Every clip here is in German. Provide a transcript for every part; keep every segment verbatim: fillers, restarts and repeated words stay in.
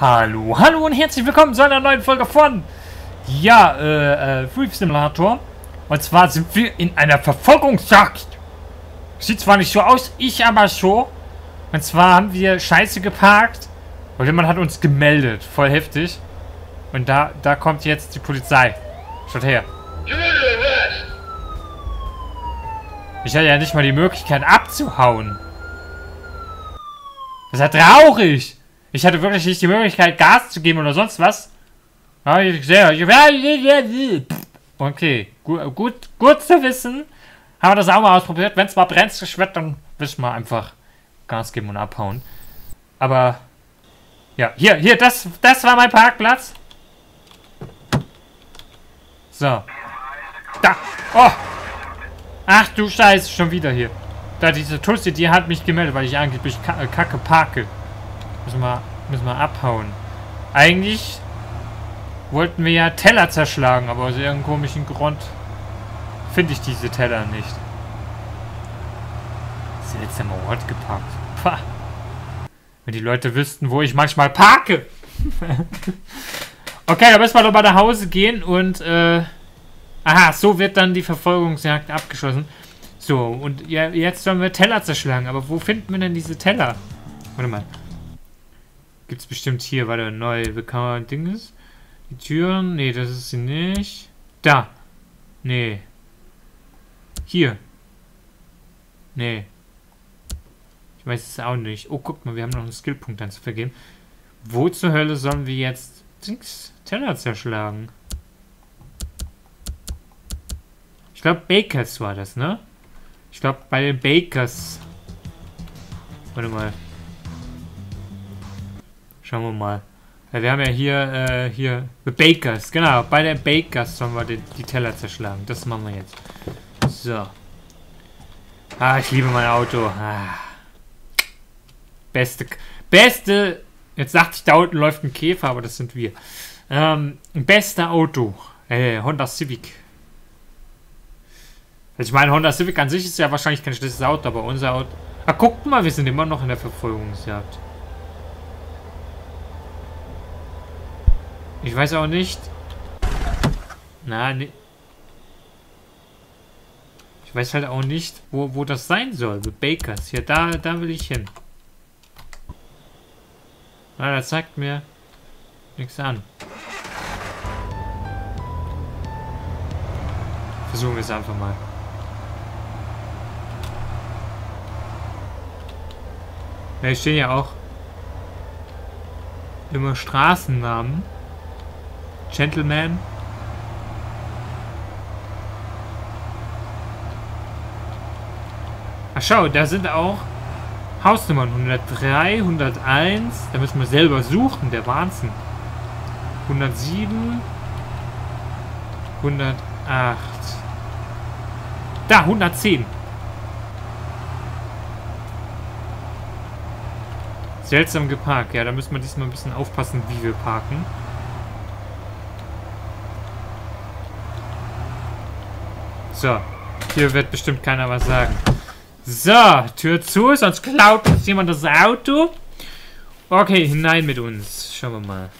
Hallo, hallo und herzlich willkommen zu einer neuen Folge von, ja, äh, äh, Thief Simulator. Und zwar sind wir in einer Verfolgungsjagd. Sieht zwar nicht so aus, ich aber schon. Und zwar haben wir Scheiße geparkt und jemand hat uns gemeldet, voll heftig. Und da, da kommt jetzt die Polizei. Schaut her. Ich hatte ja nicht mal die Möglichkeit abzuhauen. Das ist ja traurig. Ich hatte wirklich nicht die Möglichkeit, Gas zu geben oder sonst was. Okay, gut, gut, gut zu wissen. Haben wir das auch mal ausprobiert. Wenn es mal brennt, dann wissen wir einfach Gas geben und abhauen. Aber, ja, hier, hier, das, das war mein Parkplatz. So. Da, oh. Ach du Scheiße, schon wieder hier. Da, diese Tussi, die hat mich gemeldet, weil ich angeblich kacke parke. Müssen wir, müssen wir abhauen. Eigentlich wollten wir ja Teller zerschlagen, aber aus irgendeinem komischen Grund finde ich diese Teller nicht. Seltsamer Ort geparkt. Pah. Wenn die Leute wüssten, wo ich manchmal parke. Okay, da müssen wir doch mal nach Hause gehen und, äh, aha, so wird dann die Verfolgungsjagd abgeschlossen. So, und ja, jetzt sollen wir Teller zerschlagen, aber wo finden wir denn diese Teller? Warte mal. Gibt's bestimmt hier, warte, neu, bekannter Dinges. Die Türen, nee, das ist sie nicht. Da. Nee. Hier. Nee. Ich weiß es auch nicht. Oh, guck mal, wir haben noch einen Skillpunkt dann zu vergeben. Wo zur Hölle sollen wir jetzt Dings, Teller zerschlagen? Ich glaube, Bakers war das, ne? Ich glaube, bei den Bakers. Warte mal. Schauen wir mal. Ja, wir haben ja hier, äh, hier, Bakers, genau, bei der Bakers sollen wir die, die Teller zerschlagen. Das machen wir jetzt. So. Ah, ich liebe mein Auto. Ah. Beste, beste, jetzt dachte ich, da unten läuft ein Käfer, aber das sind wir. Ähm, beste Auto, äh, Honda Civic. Also ich meine, Honda Civic an sich ist ja wahrscheinlich kein schlechtes Auto, aber unser Auto... Ah, guckt mal, wir sind immer noch in der Verfolgungsjagd. Ich weiß auch nicht. Na, ne. Ich weiß halt auch nicht, wo, wo das sein soll. Bakers. Ja, da, da will ich hin. Na, das zeigt mir nichts an. Versuchen wir es einfach mal. Ja, hier stehen ja auch immer Straßennamen. Gentleman. Ach schau, da sind auch Hausnummern hundertdrei, hunderteins. Da müssen wir selber suchen, der Wahnsinn. hundertsieben, hundertacht. Da, hundertzehn. Seltsam geparkt. Ja, da müssen wir diesmal ein bisschen aufpassen, wie wir parken. So, hier wird bestimmt keiner was sagen. So, Tür zu, sonst klaut uns jemand das Auto. Okay, hinein mit uns. Schauen wir mal.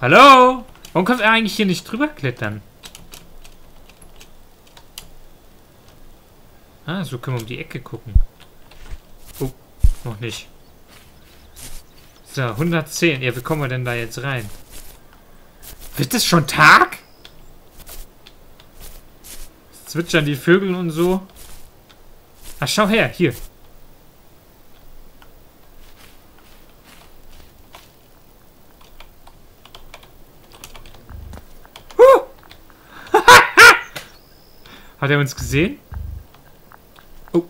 Hallo? Warum können wir eigentlich hier nicht drüber klettern? Ah, so können wir um die Ecke gucken. Oh, noch nicht. So, hundertzehn. Ja, wie kommen wir denn da jetzt rein? Wird es schon Tag? Zwitschern die Vögel und so. Ach, schau her, hier. Huh. Hat er uns gesehen? Oh.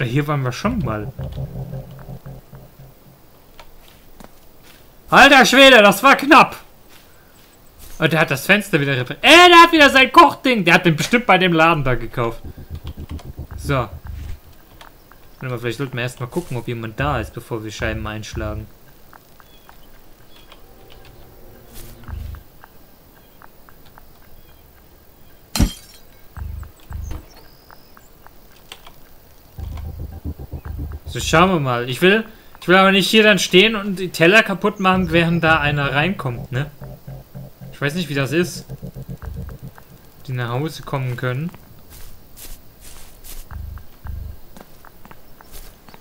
Ja, hier waren wir schon mal. Alter Schwede, das war knapp. Und der hat das Fenster wieder repariert. Äh, der hat wieder sein Kochding. Der hat den bestimmt bei dem Laden da gekauft. So. Warte mal, vielleicht sollten wir erstmal gucken, ob jemand da ist, bevor wir Scheiben einschlagen. So, schauen wir mal. Ich will, ich will aber nicht hier dann stehen und die Teller kaputt machen, während da einer reinkommt, ne? Ich weiß nicht, wie das ist. Die nach Hause kommen können.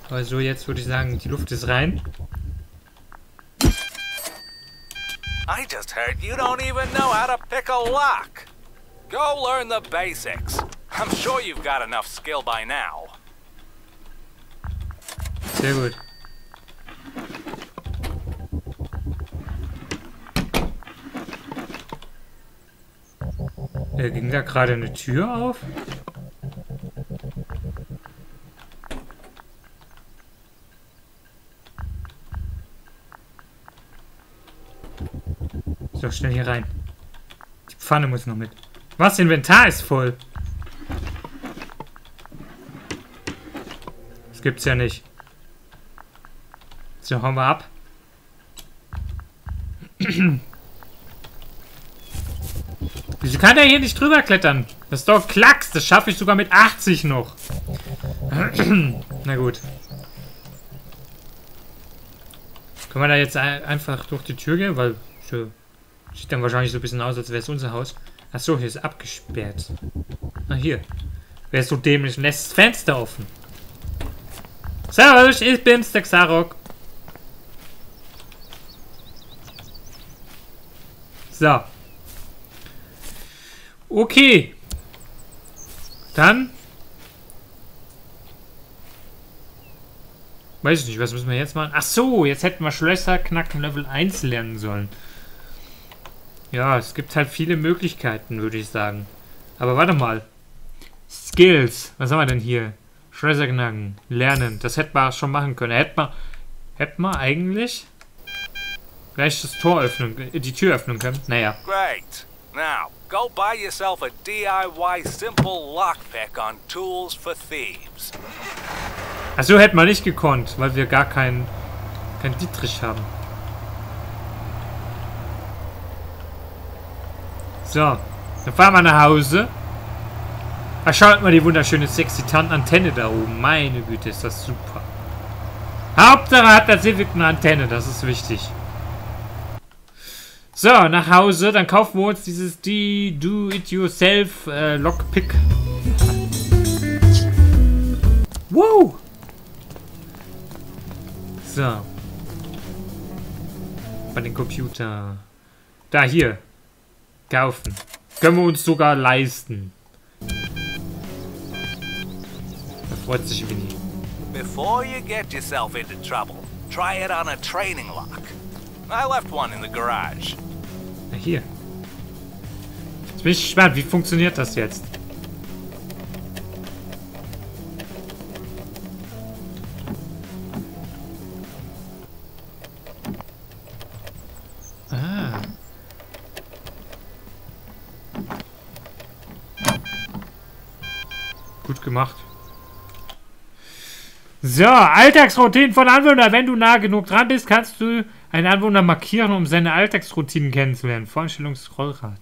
Aber so, jetzt würde ich sagen, die Luft ist rein. I just heard you don't even know how to pick a lock. Go learn the basics. I'm sure you've got enough skill by now. Sehr gut. Äh, ging da gerade eine Tür auf? So, schnell hier rein. Die Pfanne muss noch mit. Was? Inventar ist voll. Das gibt's ja nicht. So, hauen wir ab. Wieso kann der hier nicht drüber klettern? Das ist doch Klacks. Das schaffe ich sogar mit achtzig noch. Na gut. Können wir da jetzt einfach durch die Tür gehen? Weil so, sieht dann wahrscheinlich so ein bisschen aus, als wäre es unser Haus. Achso, hier ist abgesperrt. Ah, hier. Wer ist so dämlich und lässt das Fenster offen? Servus, ich bin's, der Xaroc. So. Okay. Dann. Weiß ich nicht, was müssen wir jetzt machen? Achso, jetzt hätten wir Schlösser knacken Level eins lernen sollen. Ja, es gibt halt viele Möglichkeiten, würde ich sagen. Aber warte mal. Skills. Was haben wir denn hier? Schlösser knacken. Lernen. Das hätten wir schon machen können. Hätten wir, hätten wir eigentlich gleich das Tor öffnen, die Tür öffnen können. Naja. Great. Now, go buy yourself a D I Y simple lockpick on tools for thieves. Achso, hätten wir nicht gekonnt, weil wir gar keinen kein Dietrich haben. So, dann fahren wir nach Hause. Ach, schaut mal die wunderschöne sexy Antenne da oben. Meine Güte, ist das super. Hauptsache hat der Civic eine Antenne, das ist wichtig. So, nach Hause, dann kaufen wir uns dieses die Do-It-Yourself äh, Lockpick. Wow! So. Bei den Computer. Da, hier. Kaufen. Können wir uns sogar leisten. Da freut sich Winnie. Before you get yourself into trouble, try it on a training lock. I left one in the garage. Na hier. Jetzt bin ich gespannt, wie funktioniert das jetzt? Gemacht. So, Alltagsroutinen von Anwohnern. Wenn du nah genug dran bist, kannst du einen Anwohner markieren, um seine Alltagsroutinen kennenzulernen. Vorstellungsscrollrad.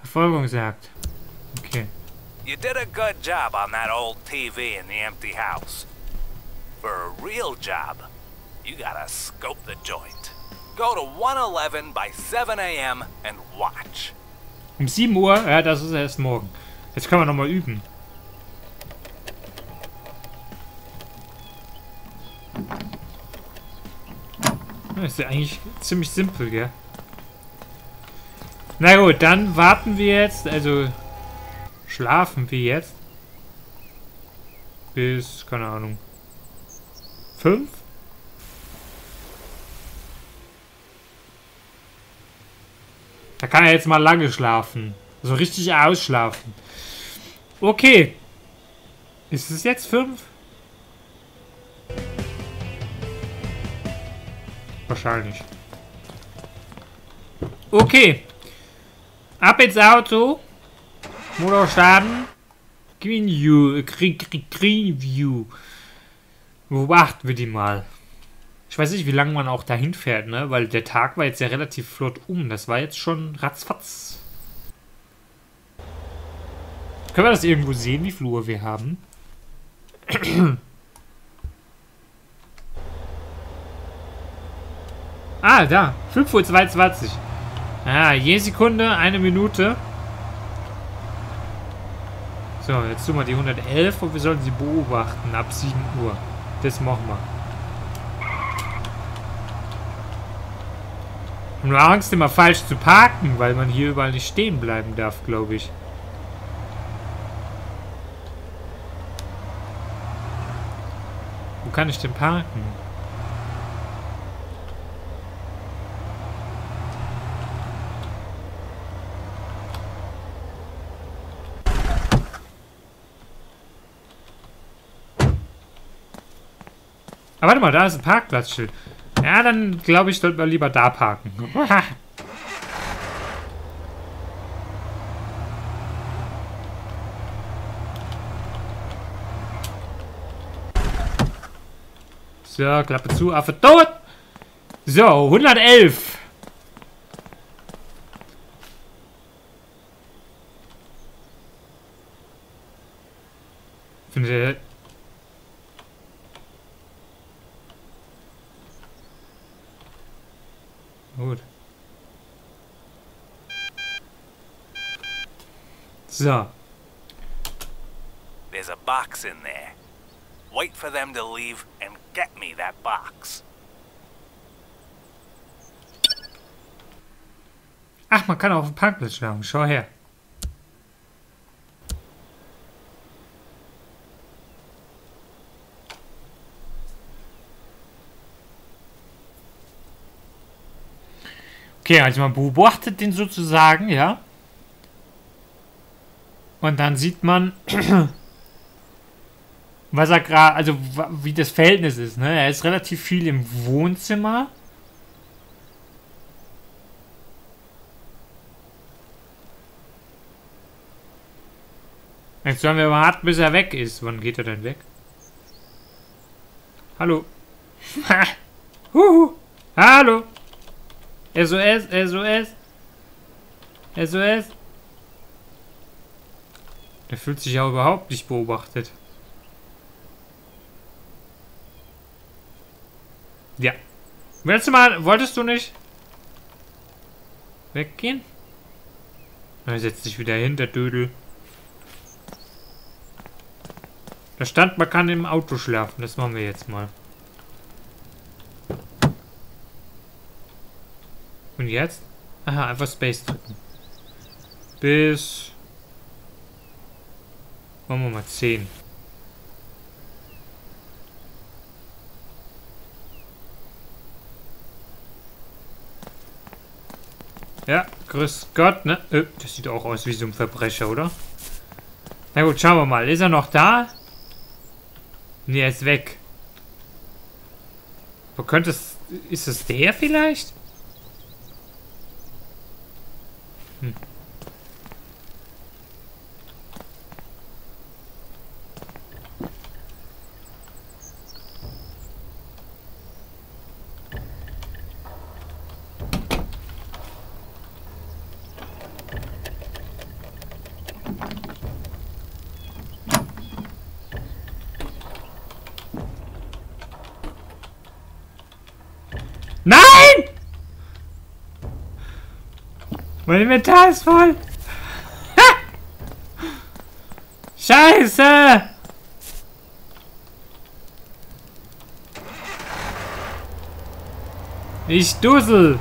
Verfolgung sagt. Okay. You did a good job on that old T V in the empty house. For a real job, you gotta scope the joint. Go to one eleven by seven A M and watch. Um sieben Uhr, ja, das ist erst morgen. Jetzt können wir nochmal üben. Das ist ja eigentlich ziemlich simpel, gell? Na gut, dann warten wir jetzt, also schlafen wir jetzt. Bis, keine Ahnung, fünf? Da kann er jetzt mal lange schlafen. So richtig ausschlafen. Okay. Ist es jetzt fünf? Wahrscheinlich. Okay. Ab ins Auto. Motorschaden. Greenview. Greenview. Beobachten wir die mal. Ich weiß nicht, wie lange man auch dahin fährt, ne? Weil der Tag war jetzt ja relativ flott um. Das war jetzt schon ratzfatz. Können wir das irgendwo sehen, wie viele Uhr wir haben? Ah, da. fünf Uhr zweiundzwanzig. Ah, je Sekunde, eine Minute. So, jetzt tun wir die hundertelf und wir sollten sie beobachten ab sieben Uhr. Das machen wir. Und wir haben Angst, immer falsch zu parken, weil man hier überall nicht stehen bleiben darf, glaube ich. Wo kann ich denn parken? Ah, warte mal, da ist ein Parkplatzschild. Ja, dann glaube ich, sollten wir lieber da parken. So, Klappe zu, Affe tot! So, hundertelf! Findet ihr... Gut. So. There's a box in there. Wait for them to leave and get me that box. Ach, man kann auf den Parkplatz schlagen. Schau her. Okay, also man beobachtet den sozusagen, ja. Und dann sieht man, was er gerade, also wie das Verhältnis ist, ne? Er ist relativ viel im Wohnzimmer. Jetzt sollen wir mal warten, bis er weg ist. Wann geht er denn weg? Hallo. Huhu. Hallo. S O S, S O S. S O S. Der fühlt sich ja überhaupt nicht beobachtet. Ja. Willst du mal, wolltest du nicht weggehen? Er setzt sich wieder hin, der Dödel. Da stand, man kann im Auto schlafen. Das machen wir jetzt mal. Und jetzt? Aha, einfach Space drücken. Bis... Machen wir mal zehn. Ja, grüß Gott, ne? Ö, das sieht auch aus wie so ein Verbrecher, oder? Na gut, schauen wir mal. Ist er noch da? Ne, er ist weg. Wo könnte es... Ist es der vielleicht? Hm. Nein! Mein Inventar ist voll! Ha! Scheiße! Ich dussel!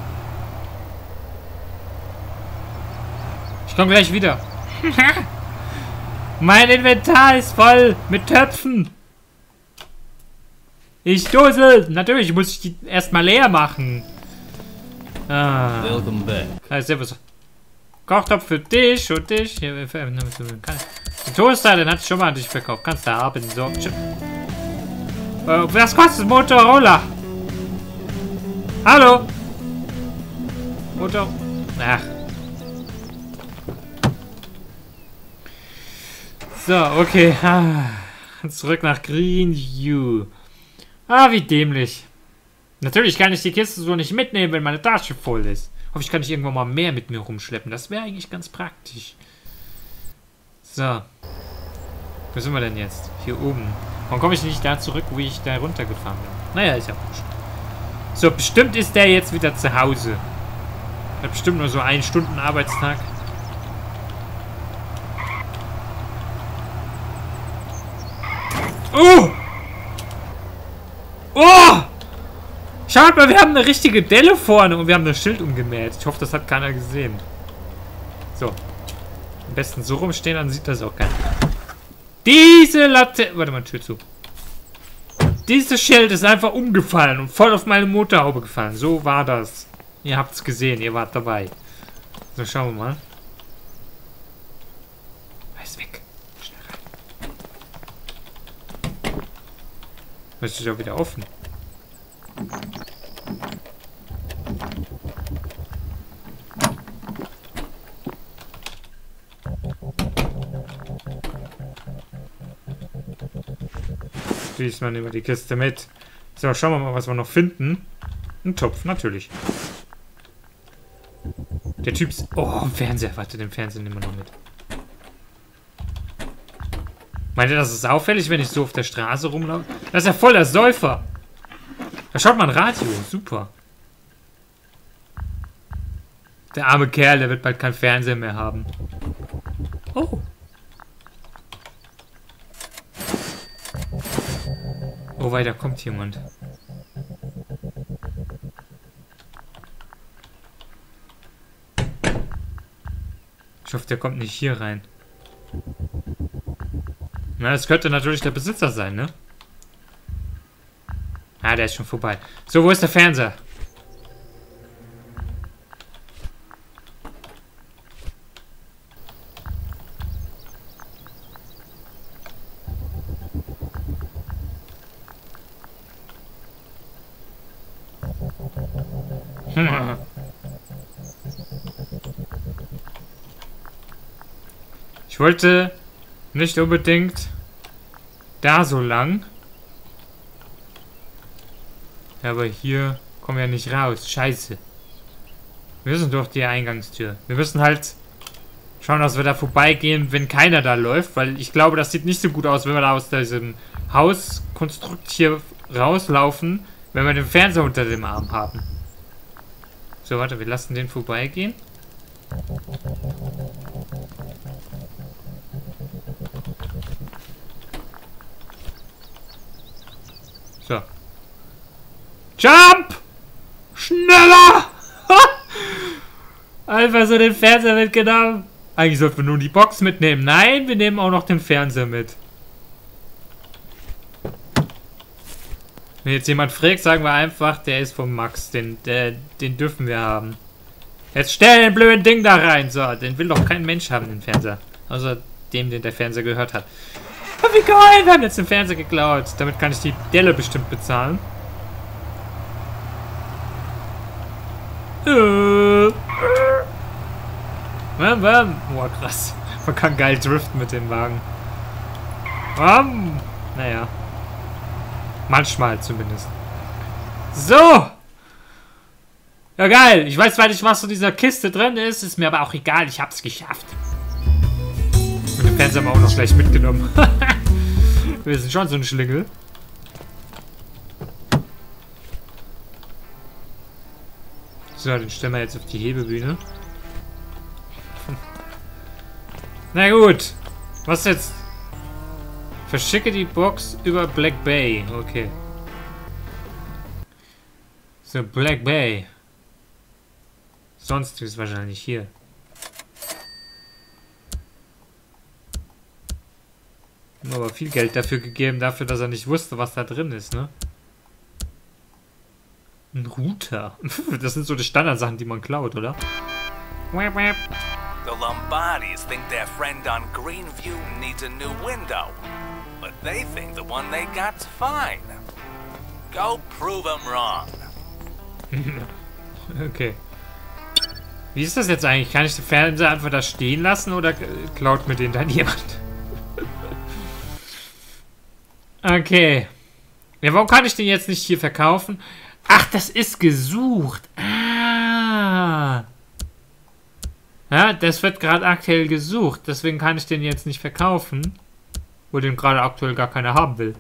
Ich komme gleich wieder. Mein Inventar ist voll mit Töpfen! Ich dussel! Natürlich muss ich die erstmal leer machen. Ah. Welcome back. Ah, servus. Kochtopf für dich und dich. Die Toaster, den hat schon mal an dich verkauft. Kannst du haben. So. Was kostet Motorola? Hallo? Motor. Ach. So, okay. Ah. Zurück nach Greenview. Ah, wie dämlich. Natürlich kann ich die Kiste so nicht mitnehmen, wenn meine Tasche voll ist. Hoffe ich, kann ich irgendwann mal mehr mit mir rumschleppen. Das wäre eigentlich ganz praktisch. So. Wo sind wir denn jetzt? Hier oben. Warum komme ich nicht da zurück, wo ich da runtergefahren bin? Naja, ist ja wurscht. So, bestimmt ist der jetzt wieder zu Hause. Hat bestimmt nur so einen Stunden Arbeitstag. Oh! Oh! Schaut mal, wir haben eine richtige Delle vorne und wir haben das Schild umgemäht. Ich hoffe, das hat keiner gesehen. So. Am besten so rumstehen, dann sieht das auch keiner. Diese Latte... Warte mal, Tür zu. Dieses Schild ist einfach umgefallen und voll auf meine Motorhaube gefallen. So war das. Ihr habt's gesehen, ihr wart dabei. So, schauen wir mal. Alles weg. Schnell rein. Was ist ja wieder offen? Diesmal nehmen wir die Kiste mit. So, schauen wir mal, was wir noch finden. Ein Topf, natürlich. Der Typ ist... Oh, Fernseher. Warte, den Fernseher nehmen wir noch mit. Meint ihr, das ist auffällig, wenn ich so auf der Straße rumlaufe? Das ist ja voll der Säufer. Da schaut man Radio. Super. Der arme Kerl, der wird bald keinen Fernseher mehr haben. Oh. Oh, weiter kommt jemand. Ich hoffe, der kommt nicht hier rein. Na, das könnte natürlich der Besitzer sein, ne? Ah, der ist schon vorbei. So, wo ist der Fernseher? Hm. Ich wollte nicht unbedingt da so lang. Aber hier kommen wir nicht raus. Scheiße. Wir sind durch die Eingangstür. Wir müssen halt schauen, dass wir da vorbeigehen, wenn keiner da läuft. Weil ich glaube, das sieht nicht so gut aus, wenn wir da aus diesem Hauskonstrukt hier rauslaufen, wenn wir den Fernseher unter dem Arm haben. So, warte, wir lassen den vorbeigehen. So. Jump! Schneller! Einfach so den Fernseher mitgenommen. Eigentlich sollten wir nur die Box mitnehmen. Nein, wir nehmen auch noch den Fernseher mit. Wenn jetzt jemand fragt, sagen wir einfach, der ist vom Max. Den, der, den dürfen wir haben. Jetzt stell den blöden Ding da rein. So, den will doch kein Mensch haben, den Fernseher. Außer dem, den der Fernseher gehört hat. Oh, wie geil, wir haben jetzt den Fernseher geklaut. Damit kann ich die Delle bestimmt bezahlen. Äh. Bam, bam. Boah, krass. Man kann geil driften mit dem Wagen. Bam. Naja. Manchmal zumindest. So! Ja, geil. Ich weiß zwar nicht, was in dieser Kiste drin ist. Ist mir aber auch egal. Ich hab's geschafft. Und den Fernseher haben wir auch noch gleich mitgenommen. Wir sind schon so ein Schlingel. So, den stellen wir jetzt auf die Hebebühne. Na gut. Was jetzt? Verschicke die Box über Black Bay. Okay. So, Black Bay. Sonst ist es wahrscheinlich hier. Aber viel Geld dafür gegeben, dafür, dass er nicht wusste, was da drin ist, ne? Ein Router. Das sind so die Standardsachen, die man klaut, oder? The Lombardis think their friend on Greenview needs a new window. But they think the one they got's fine. Go prove them wrong. Okay. Wie ist das jetzt eigentlich? Kann ich den Fernseher einfach da stehen lassen oder klaut mir den dann jemand? Okay. Ja, warum kann ich den jetzt nicht hier verkaufen? Ach, das ist gesucht. Ah. Ja, das wird gerade aktuell gesucht. Deswegen kann ich den jetzt nicht verkaufen. Wo den gerade aktuell gar keiner haben will.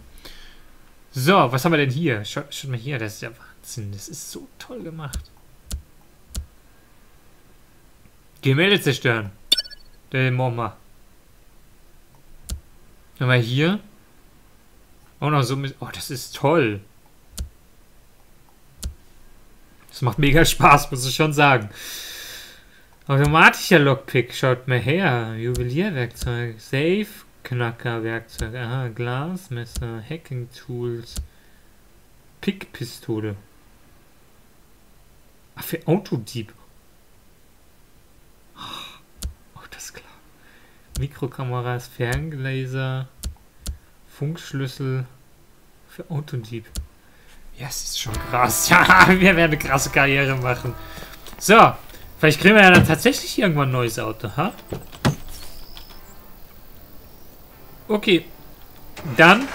So, was haben wir denn hier? Schaut, schaut mal hier, das ist ja Wahnsinn. Das ist so toll gemacht. Gemälde zerstören. Den machen wir. Dann mal hier. Auch noch so mit... Oh, das ist toll. Das macht mega Spaß, muss ich schon sagen. Automatischer Lockpick. Schaut mal her. Juwelierwerkzeug. Safe. Knackerwerkzeug. Aha, Glasmesser, Hacking Tools, Pickpistole. Ach, für Autodieb. Oh, das ist klar. Mikrokameras, Ferngläser, Funkschlüssel für Autodieb. Ja, es ist schon krass. Ja, wir werden eine krasse Karriere machen. So, vielleicht kriegen wir ja dann tatsächlich irgendwann ein neues Auto, ha? Okay, dann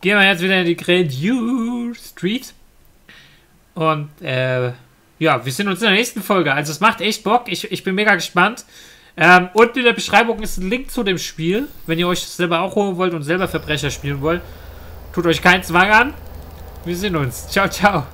gehen wir jetzt wieder in die Grand You Street und äh, ja, wir sehen uns in der nächsten Folge, also es macht echt Bock, ich, ich bin mega gespannt. Ähm, unten in der Beschreibung ist ein Link zu dem Spiel, wenn ihr euch das selber auch holen wollt und selber Verbrecher spielen wollt, tut euch keinen Zwang an, wir sehen uns, ciao, ciao.